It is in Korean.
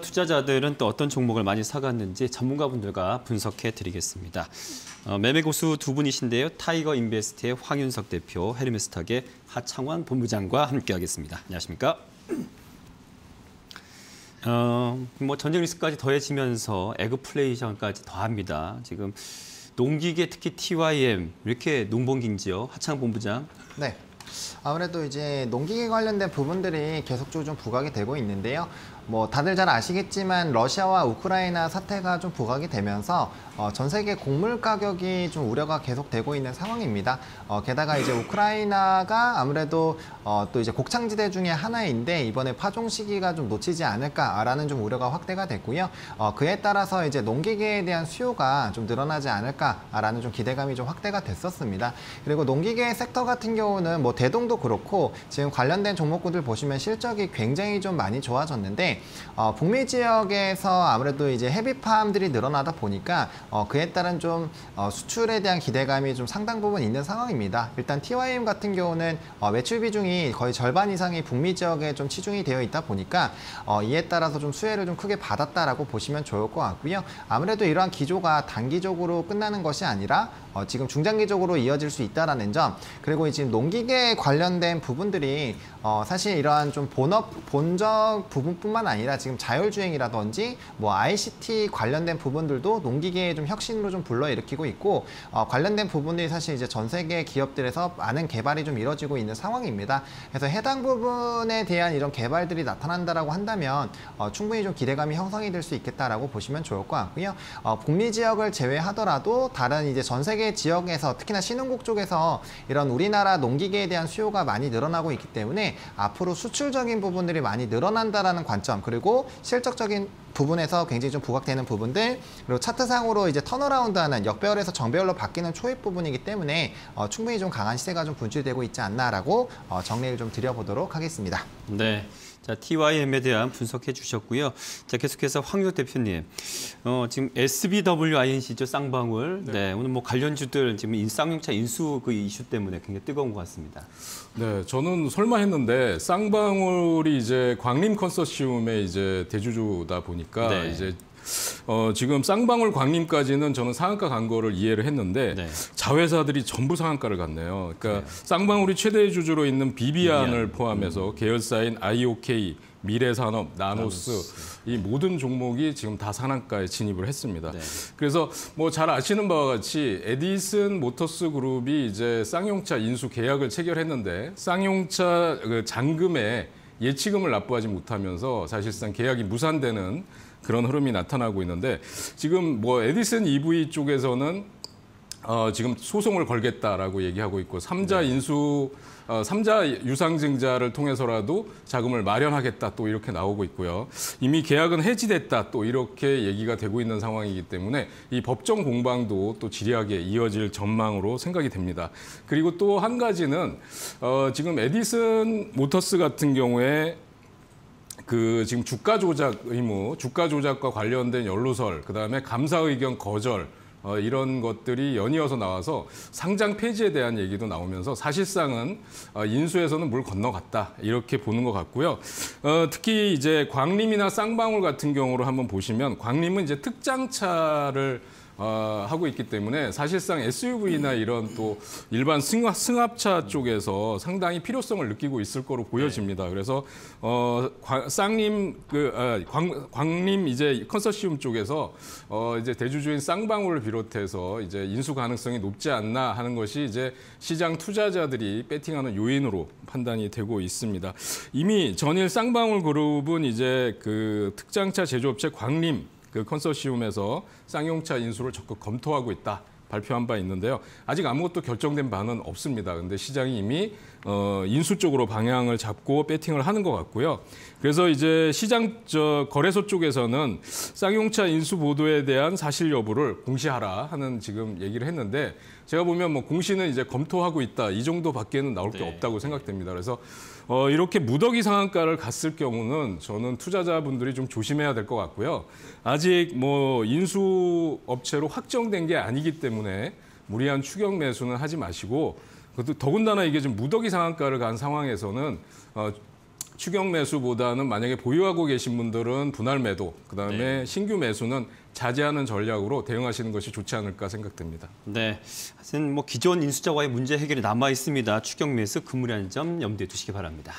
투자자들은 또 어떤 종목을 많이 사갔는지 전문가분들과 분석해 드리겠습니다. 매매 고수 두 분이신데요. 타이거 인베스트의 황윤석 대표, 헤르메스탁의 하창원 본부장과 함께하겠습니다. 안녕하십니까? 뭐 전쟁 리스크까지 더해지면서 에그플레이션까지 더합니다. 지금 농기계 특히 TYM 이렇게 농번기인지요, 하창원 본부장? 네. 아무래도 이제 농기계 관련된 부분들이 계속적으로 좀 부각이 되고 있는데요. 뭐 다들 잘 아시겠지만 러시아와 우크라이나 사태가 좀 부각이 되면서 전 세계 곡물 가격이 좀 우려가 계속되고 있는 상황입니다. 게다가 이제 우크라이나가 아무래도 또 이제 곡창지대 중에 하나인데 이번에 파종 시기가 좀 놓치지 않을까라는 좀 우려가 확대가 됐고요. 그에 따라서 이제 농기계에 대한 수요가 좀 늘어나지 않을까라는 좀 기대감이 좀 확대가 됐었습니다. 그리고 농기계 섹터 같은 경우는 뭐 대동도 그렇고 지금 관련된 종목군들 보시면 실적이 굉장히 좀 많이 좋아졌는데. 북미 지역에서 아무래도 이제 헤비팜들이 늘어나다 보니까 그에 따른 좀 수출에 대한 기대감이 좀 상당 부분 있는 상황입니다. 일단 TYM 같은 경우는 매출 비중이 거의 절반 이상이 북미 지역에 좀 치중이 되어 있다 보니까 이에 따라서 좀 수혜를 좀 크게 받았다라고 보시면 좋을 것 같고요. 아무래도 이러한 기조가 단기적으로 끝나는 것이 아니라 지금 중장기적으로 이어질 수 있다라는 점, 그리고 지금 농기계 관련된 부분들이 사실 이러한 좀 본적 부분뿐만 아니라 지금 자율주행이라든지 뭐 ICT 관련된 부분들도 농기계의 좀 혁신으로 좀 불러일으키고 있고 관련된 부분들이 사실 이제 전 세계 기업들에서 많은 개발이 좀 이뤄지고 있는 상황입니다. 그래서 해당 부분에 대한 이런 개발들이 나타난다라고 한다면 충분히 좀 기대감이 형성이 될 수 있겠다라고 보시면 좋을 것 같고요. 북미 지역을 제외하더라도 다른 이제 전 세계 지역에서 특히나 신흥국 쪽에서 이런 우리나라 농기계에 대한 수요가 많이 늘어나고 있기 때문에 앞으로 수출적인 부분들이 많이 늘어난다라는 관점, 그리고 실적적인 부분에서 굉장히 좀 부각되는 부분들, 그리고 차트상으로 이제 턴어라운드하는 역배열에서 정배열로 바뀌는 초입 부분이기 때문에 충분히 좀 강한 시세가 좀 분출되고 있지 않나라고 정리를 좀 드려보도록 하겠습니다. 네. 자, TYM에 대한 분석해 주셨고요. 자, 계속해서 황윤석 대표님, 지금 SBWINC죠, 쌍방울. 네. 네, 오늘 뭐 관련주들 지금 쌍용차 인수 그 이슈 때문에 굉장히 뜨거운 것 같습니다. 네, 저는 설마 했는데 쌍방울이 이제 광림 컨소시엄의 이제 대주주다 보니까 네. 이제 지금 쌍방울 광림까지는 저는 상한가 간 거를 이해를 했는데 네. 자회사들이 전부 상한가를 갔네요. 그러니까 네. 쌍방울이 최대 주주로 있는 비비안을 포함해서 계열사인 IOK, 미래산업, 나노스 이 모든 종목이 지금 다 상한가에 진입을 했습니다. 네. 그래서 뭐 잘 아시는 바와 같이 에디슨 모터스 그룹이 이제 쌍용차 인수 계약을 체결했는데 쌍용차 잔금에 예치금을 납부하지 못하면서 사실상 계약이 무산되는 그런 흐름이 나타나고 있는데 지금 뭐 에디슨 EV 쪽에서는 지금 소송을 걸겠다라고 얘기하고 있고 3자 인수 3자 유상증자를 통해서라도 자금을 마련하겠다 또 이렇게 나오고 있고요. 이미 계약은 해지됐다 또 이렇게 얘기가 되고 있는 상황이기 때문에 이 법정 공방도 또 지리하게 이어질 전망으로 생각이 됩니다. 그리고 또 한 가지는 지금 에디슨 모터스 같은 경우에 지금 주가 조작 의무, 주가 조작과 관련된 연루설, 그다음에 감사 의견 거절 이런 것들이 연이어서 나와서 상장 폐지에 대한 얘기도 나오면서 사실상은 인수에서는 물 건너갔다 이렇게 보는 것 같고요. 특히 이제 광림이나 쌍방울 같은 경우로 한번 보시면 광림은 이제 특장차를 하고 있기 때문에 사실상 SUV나 이런 또 일반 승합차 쪽에서 상당히 필요성을 느끼고 있을 거로 보여집니다. 그래서 광림 이제 컨소시엄 쪽에서 이제 대주주인 쌍방울을 비롯해서 이제 인수 가능성이 높지 않나 하는 것이 이제 시장 투자자들이 배팅하는 요인으로 판단이 되고 있습니다. 이미 전일 쌍방울 그룹은 이제 특장차 제조업체 광림 컨소시엄에서 쌍용차 인수를 적극 검토하고 있다 발표한 바 있는데요. 아직 아무것도 결정된 바는 없습니다. 근데 시장이 이미 인수 쪽으로 방향을 잡고 배팅을 하는 것 같고요. 그래서 이제 거래소 쪽에서는 쌍용차 인수 보도에 대한 사실 여부를 공시하라 하는 지금 얘기를 했는데 제가 보면 뭐 공시는 이제 검토하고 있다 이 정도밖에는 나올 게 없다고 생각됩니다. 그래서 이렇게 무더기 상한가를 갔을 경우는 저는 투자자분들이 좀 조심해야 될 것 같고요. 아직 뭐 인수 업체로 확정된 게 아니기 때문에 무리한 추격 매수는 하지 마시고, 더군다나 이게 좀 무더기 상한가를 간 상황에서는 추경 매수보다는 만약에 보유하고 계신 분들은 분할 매도, 그다음에 신규 매수는 자제하는 전략으로 대응하시는 것이 좋지 않을까 생각됩니다. 네, 사실 뭐 기존 인수자와의 문제 해결이 남아 있습니다. 추경 매수 금물이라는 점 염두에 두시기 바랍니다.